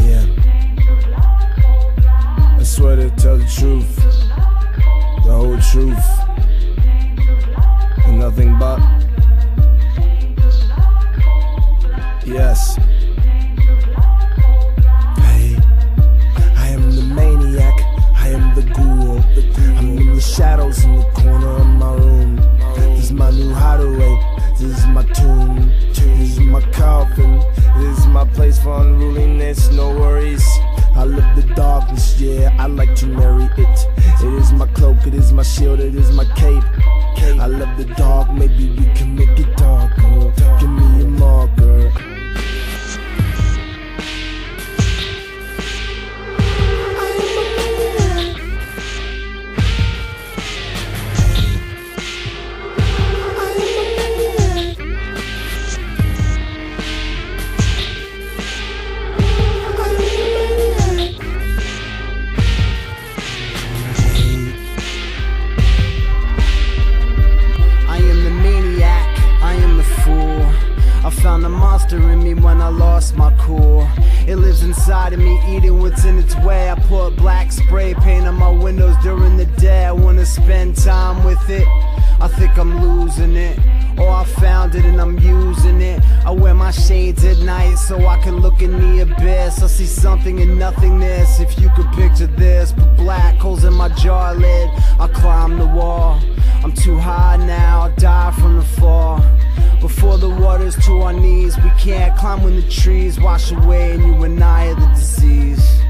Yeah. I swear to tell the truth, the whole truth, and nothing but. Yes. Hey, I am the maniac, I am the ghoul. I'm in the shadows in the corner of my room. This is my new hideaway, this is my tomb, this is my coffin, this is my place for unruliness, no worries. I love the darkness, yeah, I like to marry it. It is my cloak, it is my shield, it is my cape. I love the dark, maybe we can make it darker. Give me a marker. In me when I lost my cool, it lives inside of me, eating what's in its way. I put black spray paint on my windows during the day. I wanna spend time with it. I think I'm losing it, or I found it and I'm using it. I wear my shades at night so I can look in the abyss. I see something in nothingness, if you could picture this. Put black holes in my jar lid, I climb the wall. I'm too high now, I'll die from the fall. Before the water's to our knees, we can't climb when the trees wash away, and you and I are the disease.